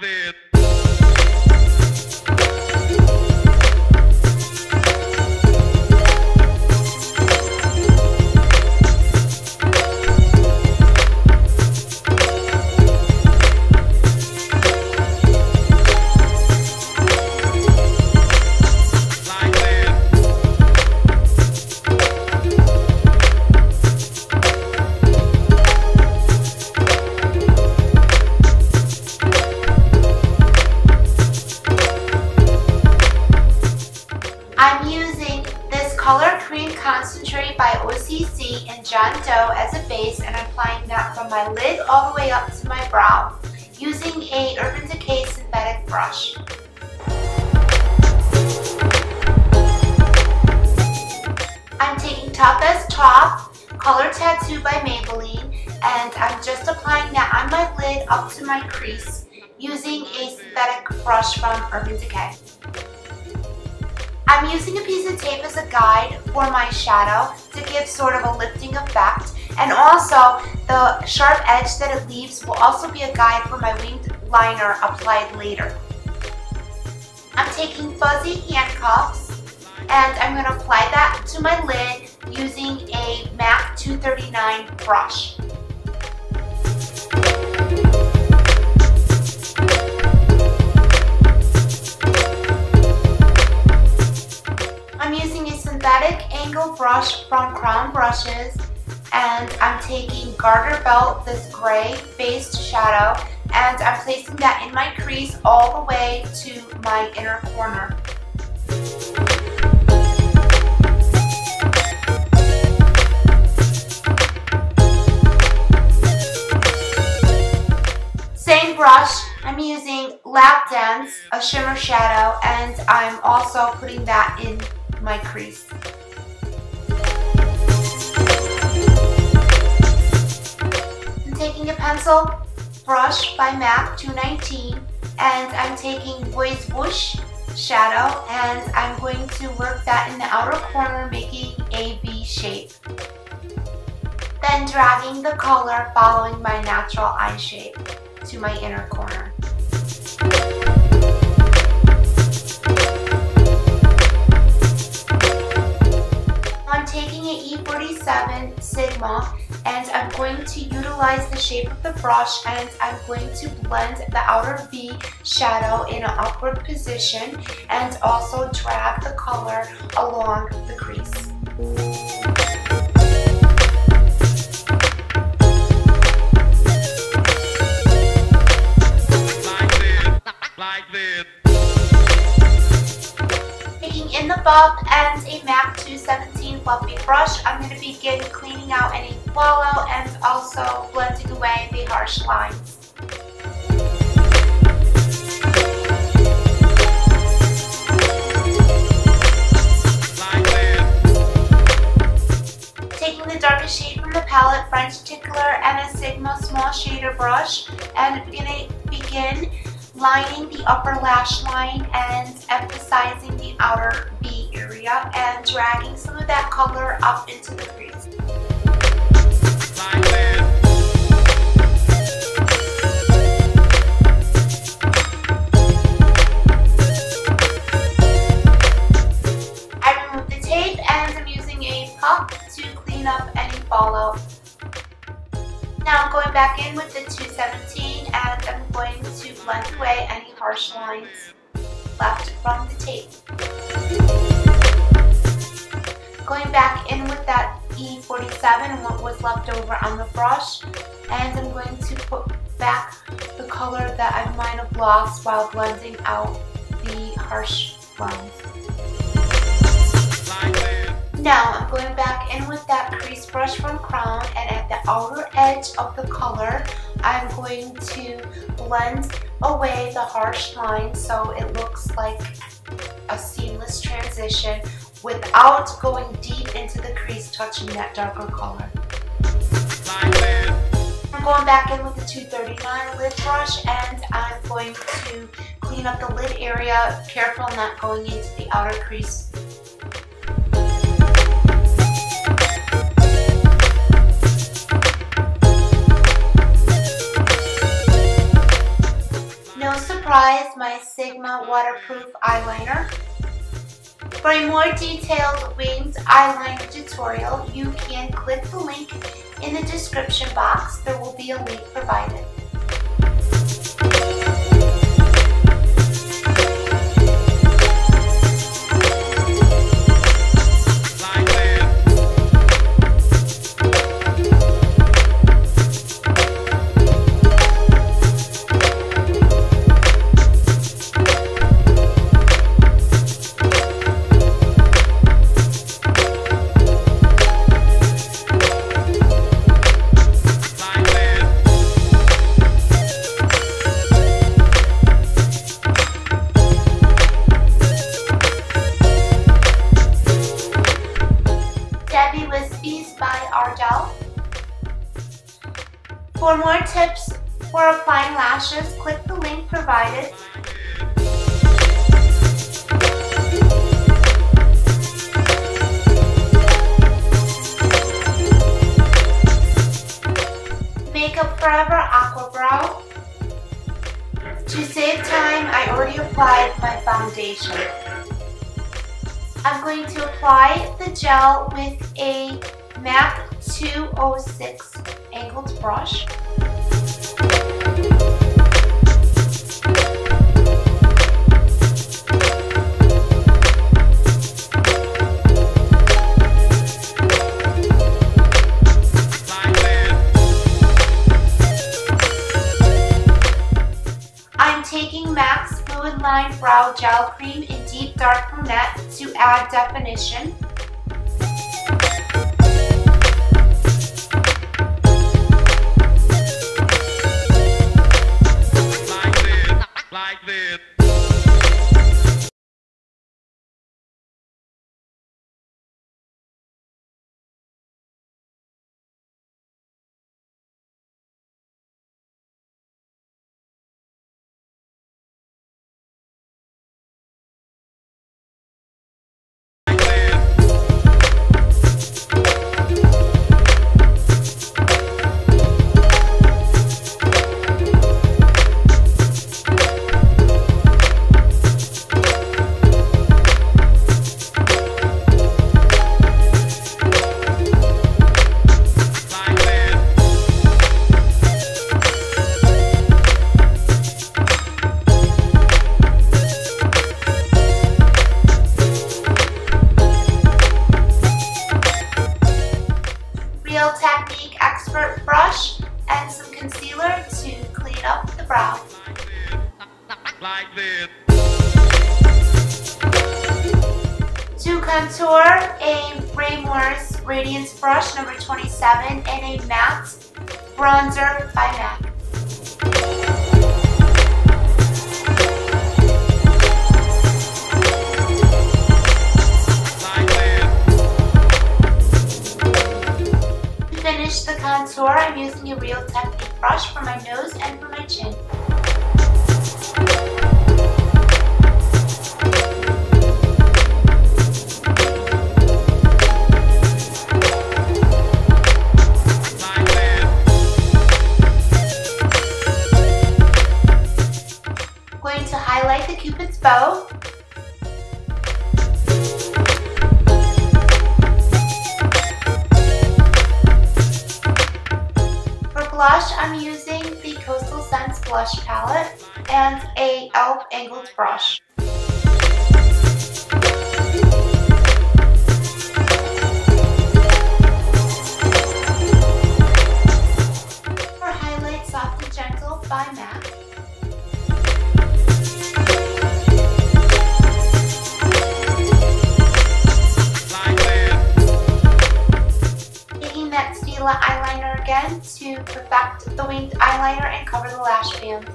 this. OCC and John Doe as a base, and applying that from my lid all the way up to my brow using a Urban Decay synthetic brush. I'm taking Topaz Color Tattoo by Maybelline, and I'm just applying that on my lid up to my crease using a synthetic brush from Urban Decay. I'm using a piece of tape as a guide for my shadow to give sort of a lifting effect, and also the sharp edge that it leaves will also be a guide for my winged liner applied later. I'm taking fuzzy handcuffs and I'm going to apply that to my lid using a MAC 239 brush. Brush from Crown Brushes, and I'm taking Garter Belt, this gray based shadow, and I'm placing that in my crease all the way to my inner corner. Same brush, I'm using Lap Dance, a shimmer shadow, and I'm also putting that in my crease. Taking a pencil brush by MAC 219, and I'm taking Boy's Bush shadow, and I'm going to work that in the outer corner, making a V shape. Then dragging the color following my natural eye shape to my inner corner. I'm taking an E47 Sigma, and I'm going to utilize the shape of the brush, and I'm going to blend the outer V shadow in an upward position and also drag the color along the crease. Taking in the bump and a MAC 217 fluffy brush, I'm going to begin cleaning out any wallow and also blending away the harsh lines. Taking the darkest shade from the palette, French Tickler, and a Sigma small shader brush, and I'm going to begin lining the upper lash line and emphasizing the outer V area and dragging some of that color up into the crease. I removed the tape and I'm using a pump to clean up any fallout. Now I'm going back in with the 217 and I'm going to blend away any harsh lines left from the tape. Going back in with that E47 and what was left over on the brush, and I'm going to put back the color that I might have lost while blending out the harsh lines. Now I'm going back in with that crease brush from Crown, and at the outer edge of the color I'm going to blend away the harsh line so it looks like a seamless transition without going deep into the crease touching that darker color. I'm going back in with the 239 lid brush, and I'm going to clean up the lid area, careful not going into the outer crease. No surprise, my Sigma waterproof eyeliner. For a more detailed winged eyeliner tutorial, you can click the link in the description box. There will be a link provided. For more tips for applying lashes, click the link provided. Makeup Forever Aqua Brow. To save time, I already applied my foundation. I'm going to apply the gel with a MAC 206 angled brush. I'm taking MAC Fluid Line Brow Gel Cream in Deep Dark Brunette to add definition. To contour, a Raymour's Radiance brush number 27 and a matte bronzer by MAC. To finish the contour, I'm using a Real Technique brush for my nose and for my chin. Bow. For blush, I'm using the Coastal Scents blush palette and a elf angled brush. For highlight, Soft and Gentle by MAC. Eyeliner again to perfect the winged eyeliner and cover the lash band.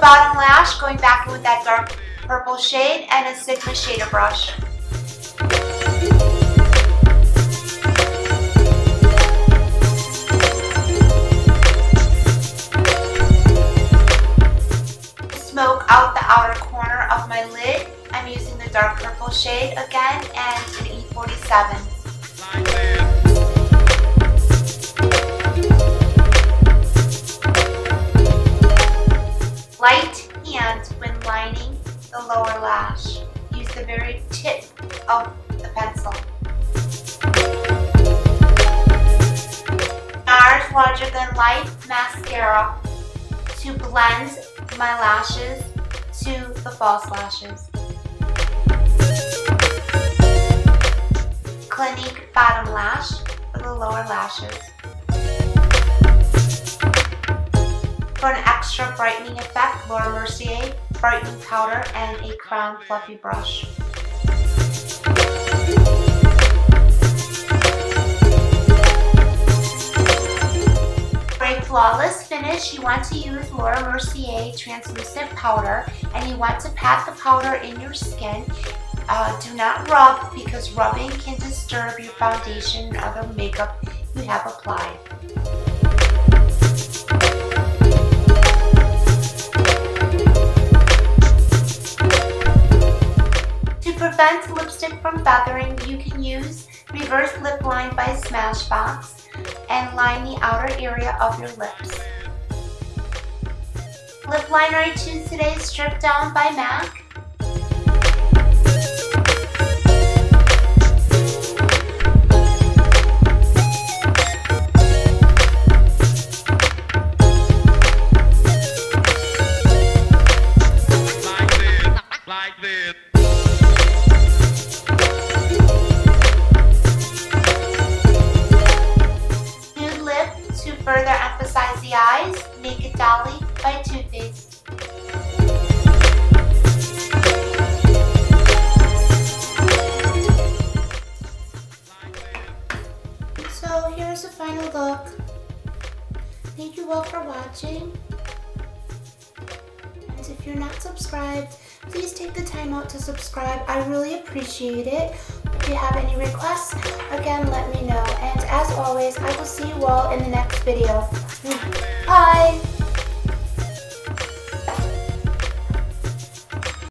Bottom lash. dark purple shade and a Sigma shader brush. Smoke out the outer corner of my lid. I'm using the dark purple shade again and an E47. Light hand when lining the lower lash. Use the very tip of the pencil. NARS Larger Than Life Mascara to blend my lashes to the false lashes. Clinique Bottom Lash for the lower lashes. For an extra brightening effect, Laura Mercier Brightening Powder and a Crown Fluffy Brush. For a flawless finish, you want to use Laura Mercier Translucent Powder and you want to pat the powder in your skin. Do not rub because rubbing can disturb your foundation and other makeup you have applied. To prevent lipstick from feathering, you can use Reverse Lip Line by Smashbox and line the outer area of your lips. Lip liner I choose today is Strip Down by MAC. So here's the final look. Thank you all for watching. And if you're not subscribed, please take the time out to subscribe. I really appreciate it. If you have any requests, again, let me know. And as always, I will see you all in the next video. Bye!